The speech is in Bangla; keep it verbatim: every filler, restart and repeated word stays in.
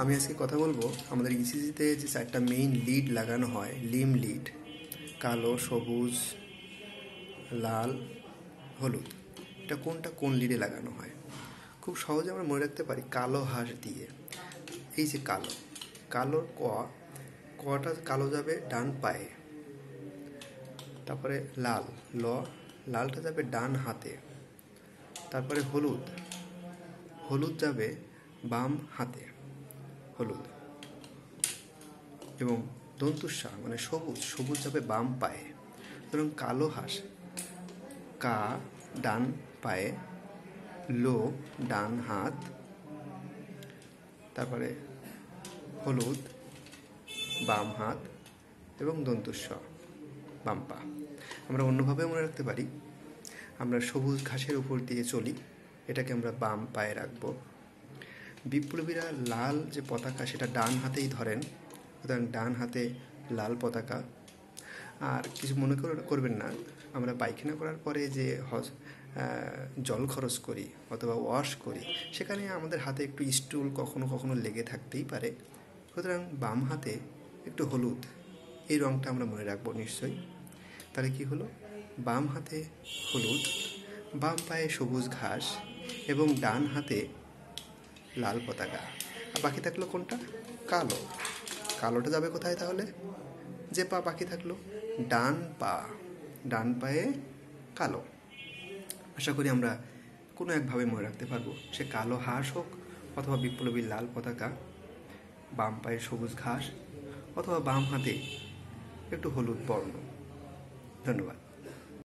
আমি আজকে কথা বলবো আমাদের ইসিজিতে যে একটা মেইন লিড লাগানো হয়, লিম লিড, কালো, সবুজ, লাল, হলুদ, এটা কোনটা কোন লিডে লাগানো হয় খুব সহজে আমরা মনে রাখতে পারি কালো হাঁস দিয়ে। এই যে কালো, কালোর ক, কটা কালো যাবে ডান পায়ে, তারপরে লাল, ল, লালটা যাবে ডান হাতে, তারপরে হলুদ, হলুদ যাবে বাম হাতে, হলুদ, এবং দন্তুস্বা মানে সবুজ, সবুজ যাবে বাম পায়ে। সুতরাং কালো হাঁস কা ডান পায়ে, লো ডান হাত, তারপরে হলুদ বাম হাত এবং দন্তুস্বা বাম পা। আমরা অন্যভাবে মনে রাখতে পারি, আমরা সবুজ ঘাসের উপর দিয়ে চলি, এটাকে আমরা বাম পায়ে রাখবো। বিপ্লবীরা লাল যে পতাকা সেটা ডান হাতেই ধরেন, সুতরাং ডান হাতে লাল পতাকা। আর কিছু মনে করবেন না, আমরা পায়খানা করার পরে যে হজ জল খরচ করি অথবা ওয়াশ করি, সেখানে আমাদের হাতে একটু স্টুল কখনো কখনো লেগে থাকতেই পারে, সুতরাং বাম হাতে একটু হলুদ, এই রঙটা আমরা মনে রাখবো নিশ্চয়ই। তাহলে কি হলো, বাম হাতে হলুদ, বাম পায়ে সবুজ ঘাস এবং ডান হাতে লাল পতাকা। আর বাকি থাকলো কোনটা, কালো, কালোটা যাবে কোথায় তাহলে, যে পা বাকি থাকলো ডান পা, ডান পায়ে কালো। আশা করি আমরা কোনো একভাবে মনে রাখতে পারবো, সে কালো হাঁস হোক অথবা বিপ্লবী লাল পতাকা, বাম পায়ে সবুজ ঘাস অথবা বাম হাতে একটু হলুদ বর্ণ। ধন্যবাদ।